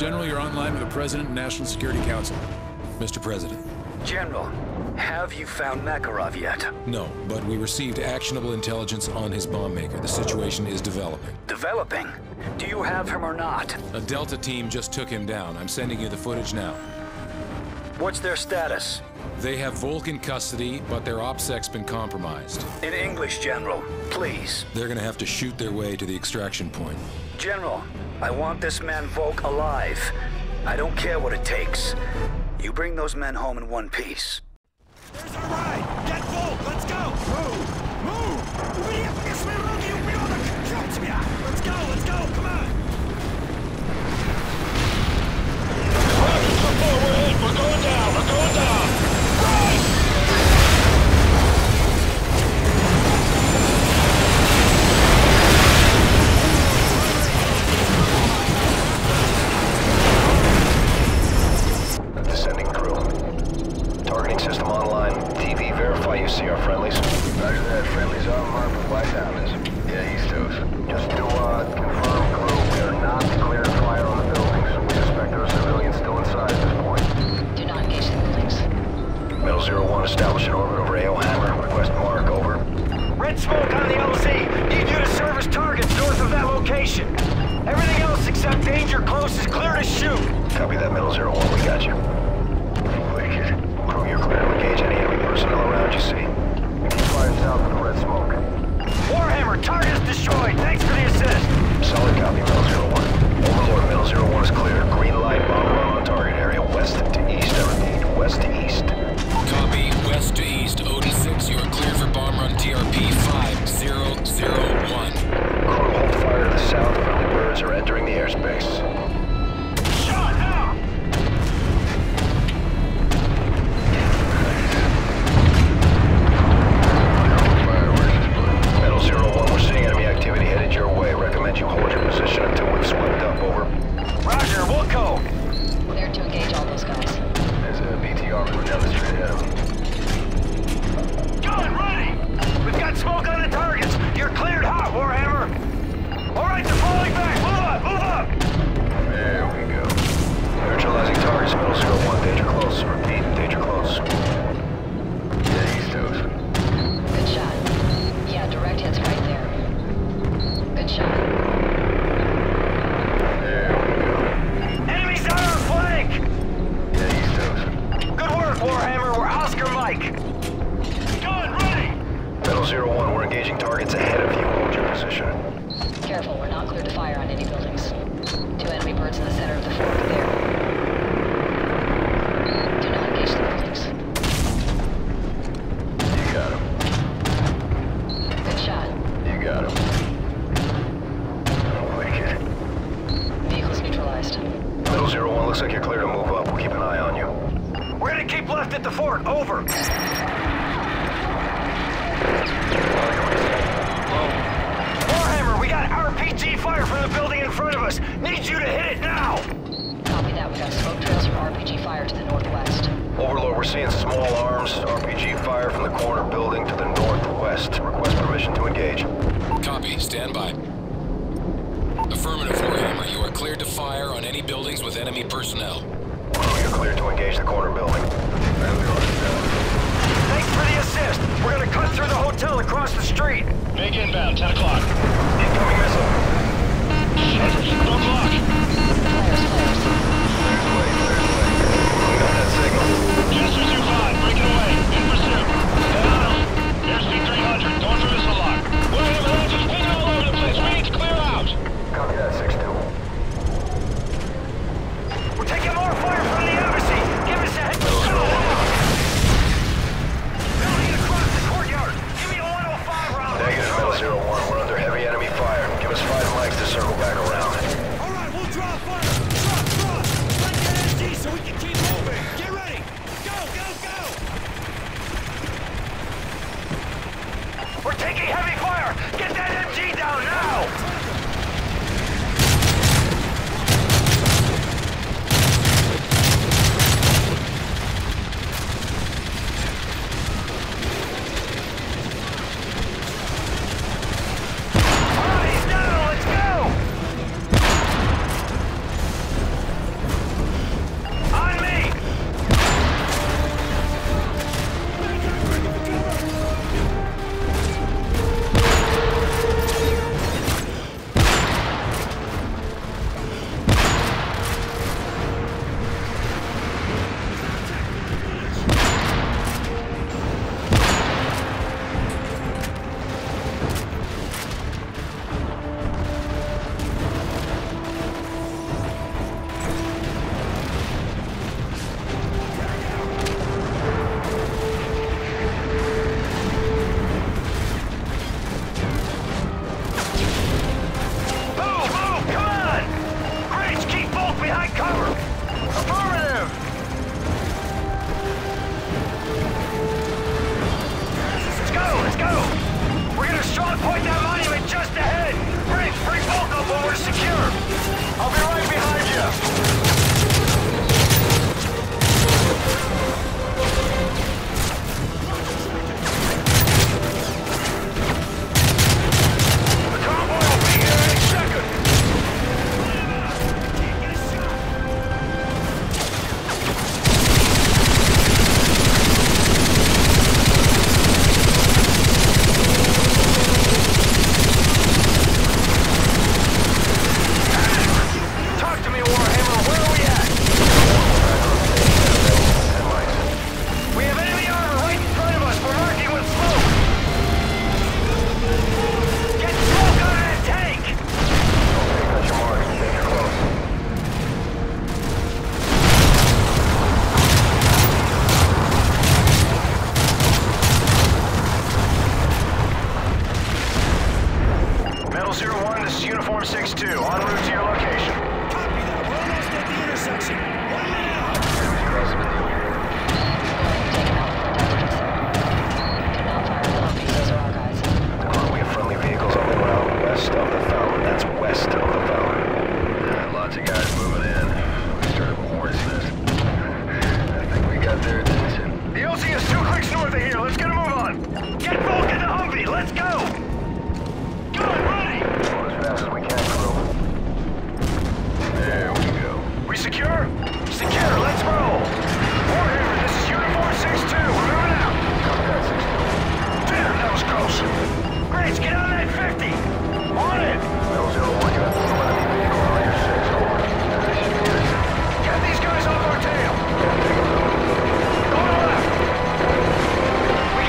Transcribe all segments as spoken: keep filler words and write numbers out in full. General, you're online with the President and National Security Council. Mister President. General, have you found Makarov yet? No, but we received actionable intelligence on his bomb maker. The situation is developing. Developing? Do you have him or not? A Delta team just took him down. I'm sending you the footage now. What's their status? They have Volk in custody, but their OPSEC's been compromised. In English, General, please. They're gonna have to shoot their way to the extraction point. General, I want this man Volk alive. I don't care what it takes. You bring those men home in one piece. There's our ride! Get Volk! Let's go! Move! Move! Let's go! Let's go! Come on! Roger, support! We're in! We're going down! We're going down! Run! Descending crew. Targeting system online. T V, verify you see our friendlies. Roger that. Friendlies are marked with whiteout is. Yeah, he's those. Just to, uh, confirm, crew, we are not clear to fire on the buildings. We suspect there are civilians still inside at this point. Do not engage the buildings. Metal zero one, establish an orbit over A O Hammer. Request mark, over. Red smoke on the L Z. Need you to service targets north of that location. Everything else except danger close is clear to shoot. Copy that, Metal zero one. We got you. Crew, you're clear to engage any enemy personnel around you see. Fire south of the red smoke. Warhammer, target is destroyed. Thanks for the assist. Solid copy, Metal zero one. Overlord, Metal zero one is clear. Green light, bomb run on target area west to east. I repeat, west to east. Copy, west to east. Odin six, you are clear for bomb run T R P five zero zero one. Crew, hold fire to the south. Friendly birds are entering the airspace. over here. Let's get a move on. Get Volk in the Humvee. Let's go. Go, ready. As fast as we can, crew. There we go. We secure? Secure. Let's roll. Warhammer, this is Uniform six two. Remember now. Damn, that was close. Grace, get on that fifty. On it. Metal zero one, you have to move out of your vehicle. These guys off our tail! Go to the left! We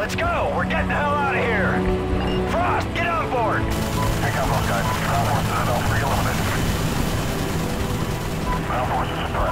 Let's go! We're getting the hell out of here! Frost, get on board! Pick up, guys. Ground forces are reloaded. Ground forces are